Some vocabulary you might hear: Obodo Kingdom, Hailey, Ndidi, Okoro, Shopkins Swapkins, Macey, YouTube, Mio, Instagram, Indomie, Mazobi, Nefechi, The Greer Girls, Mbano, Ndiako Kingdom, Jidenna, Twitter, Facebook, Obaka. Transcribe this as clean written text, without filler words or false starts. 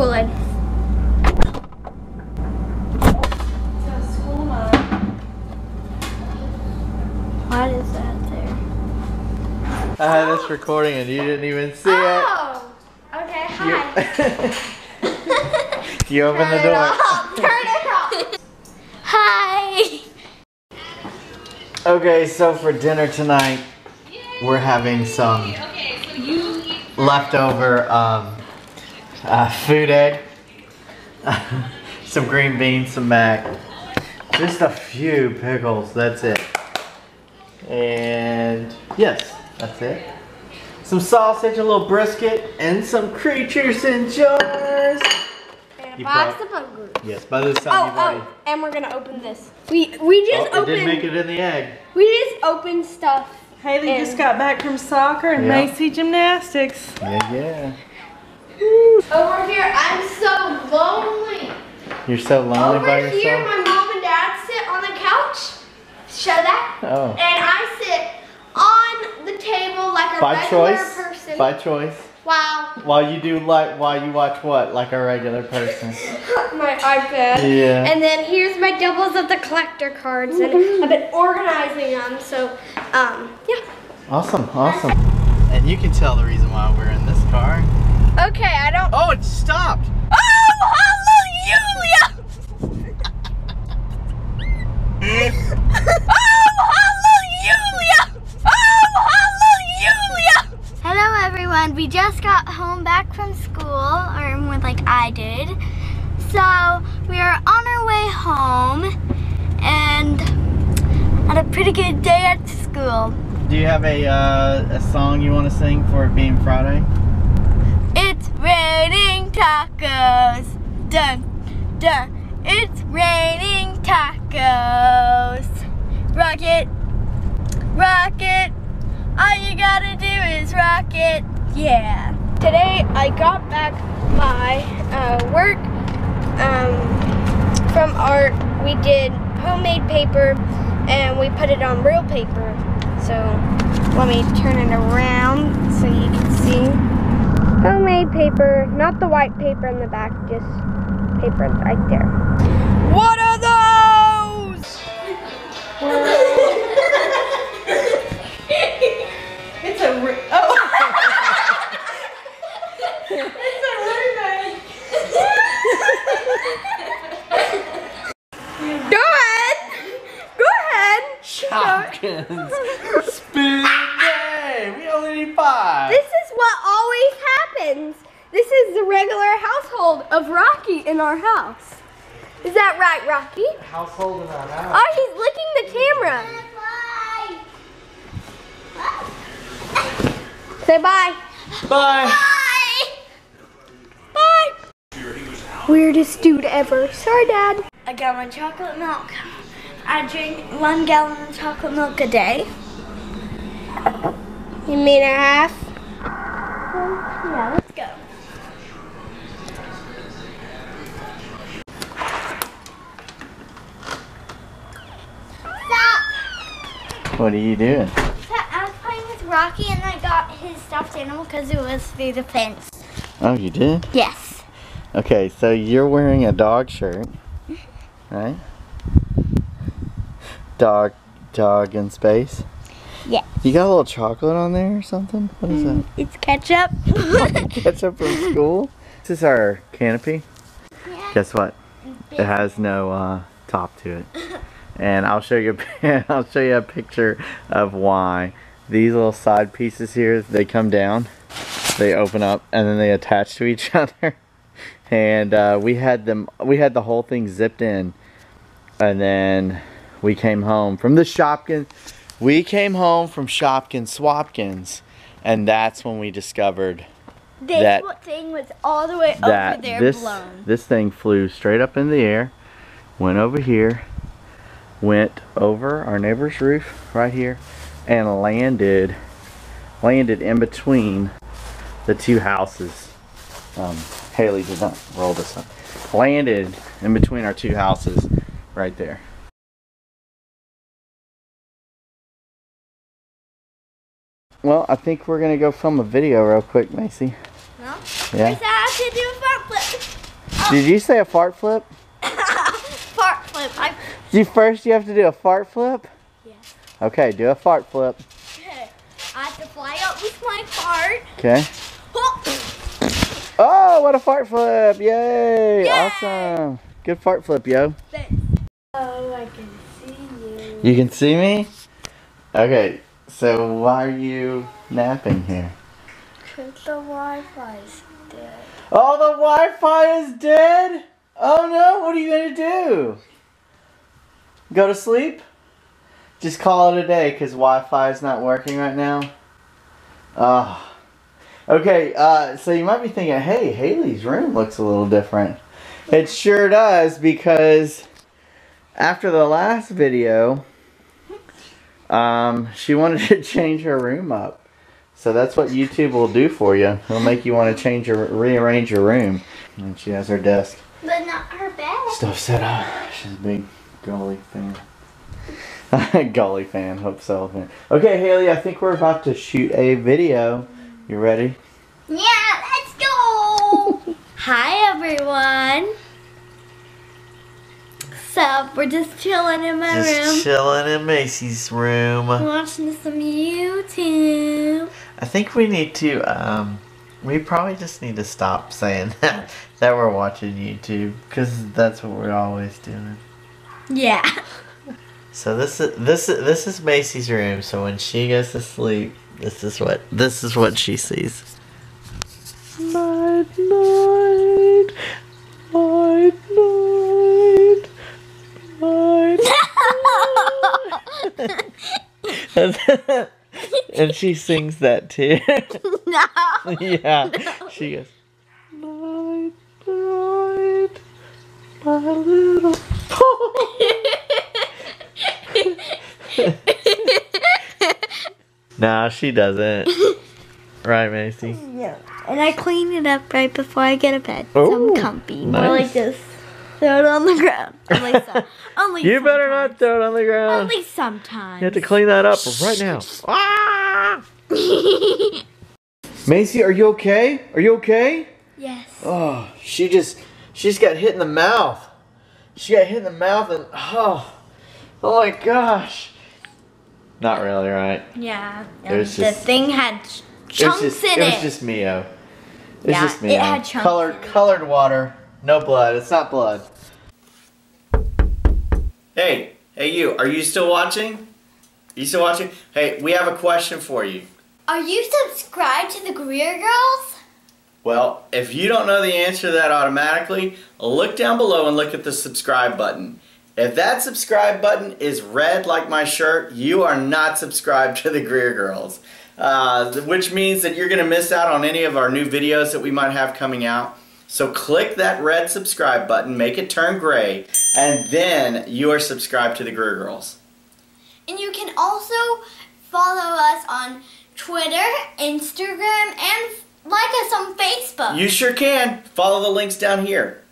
schooling. It's a school mom. What is that there? I had this recording and you didn't even see it. Oh! Okay, hi. You opened the door. Turn it off! Hi! Okay, so for dinner tonight, we're having some leftover food egg, some green beans, some mac, just a few pickles, that's it. And yes, that's it. Some sausage, a little brisket, and some creatures in jars. And a box of Hungry. Yes, by the time and we're gonna open this. We just opened. It didn't make it in the egg. We just opened stuff. Hailey just got back from soccer and Macey gymnastics. Yeah. Over here, I'm so lonely. You're so lonely by yourself? Over here, my mom and dad sit on the couch. Show that. Oh. And I sit on the table like a regular person. By choice. Wow. While you do while you watch what? Like a regular person. My iPad. Yeah. And then here's my doubles of the collector cards. And I've been organizing them, so yeah. Awesome. And you can tell the reason why we're in this car. Okay, I don't. Oh, it stopped. Oh, hallelujah! Oh, hallelujah! Hello, everyone. We just got home back from school, or like I did. So we are on our way home, and had a pretty good day at school. Do you have a song you want to sing for it being Friday? It's raining tacos. Dun, dun. It's raining tacos. Rock it. All you gotta do is rock it. Yeah. Today I got back my work from art. We did homemade paper and we put it on real paper. So let me turn it around so you can see. Homemade paper, not the white paper in the back, just paper right there. What are those? It's a ring. It's a ring bag. Go ahead. Shopkins. Spin day! We only need 5. This is what always happens. This is the regular household of Rocky in our house. Is that right, Rocky? Household in our house. Oh, he's licking the camera. Bye. Say bye. Bye. Weirdest dude ever. Sorry, Dad. I got my chocolate milk. I drink 1 gallon of chocolate milk a day. You mean a half? Yeah, let's go. Stop! What are you doing? So I was playing with Rocky and I got his stuffed animal because it was through the fence. Oh, you did? Yes. Okay, so you're wearing a dog shirt, right? Dog in space. Yeah. You got a little chocolate on there or something? What is that? It's ketchup. Ketchup from school? This is our canopy. Yeah. Guess what? It has no top to it. And I'll show you a picture of why. These little side pieces here, they come down, they open up, and then they attach to each other. And we had the whole thing zipped in, and then we came home from the Shopkins. We came home from Shopkins Swapkins, and that's when we discovered that this thing was all the way over there blown. This thing flew straight up in the air, went over here, went over our neighbor's roof right here, and landed in between the 2 houses. Hailey did not roll this up. Landed in between our 2 houses right there. Well, I think we're going to go film a video real quick, Macey. No? Yeah. I have to do a front flip. Did you say a fart flip? Fart flip. First you have to do a fart flip? Yeah. Okay, do a fart flip. Okay. I have to fly up with my fart. Okay. Oh, what a fart flip. Yay. Yay. Awesome. Good fart flip, yo. Thanks. Oh, I can see you. You can see me? Okay, so why are you napping here? Because the Wi-Fi is dead. Oh, the Wi-Fi is dead? Oh no, what are you going to do? Go to sleep? Just call it a day because Wi-Fi is not working right now. Oh. Okay, so you might be thinking, hey, Hailey's room looks a little different. It sure does, because after the last video, she wanted to change her room up. So that's what YouTube will do for you. It'll make you want to change or rearrange your room. And she has her desk. But not her bed. Stuff set up. She's a big Gully fan. Gully fan, Hope So fan. Okay, Hailey, I think we're about to shoot a video. You ready? Yeah, let's go! Hi, everyone. So, we're just chilling in my room. Just chilling in Macey's room. Watching some YouTube. I think we need to, we probably just need to stop saying that we're watching YouTube. Because that's what we're always doing. Yeah. So this is Macey's room. So when she goes to sleep, this is what she sees. Night, night, night, night, night. And she sings that too. No. Yeah. No. She goes, night, night, my little. Nah, she doesn't. Right, Macey? Yeah. And I clean it up right before I get to bed. Ooh, so I'm comfy. Nice. Or like this. Throw it on the ground. Only so. Only you sometimes. Better not throw it on the ground. Only sometimes. You have to clean that up right now. Ah! Macey, are you okay? Are you okay? Yes. Oh, she got hit in the mouth. She got hit in the mouth and oh my gosh. Not really, right? Yeah. The thing had chunks in it. It was just Mio. It was just Mio. It had chunks. Colored water, no blood. It's not blood. Hey you. Are you still watching? Are you still watching? Hey, we have a question for you. Are you subscribed to the Greer Girls? Well, if you don't know the answer to that automatically, look down below and look at the subscribe button. If that subscribe button is red like my shirt, you are not subscribed to the Greer Girls. Which means that you're going to miss out on any of our new videos that we might have coming out. So click that red subscribe button, make it turn gray, and then you are subscribed to the Greer Girls. And you can also follow us on Twitter, Instagram, and like us on Facebook. You sure can. Follow the links down here.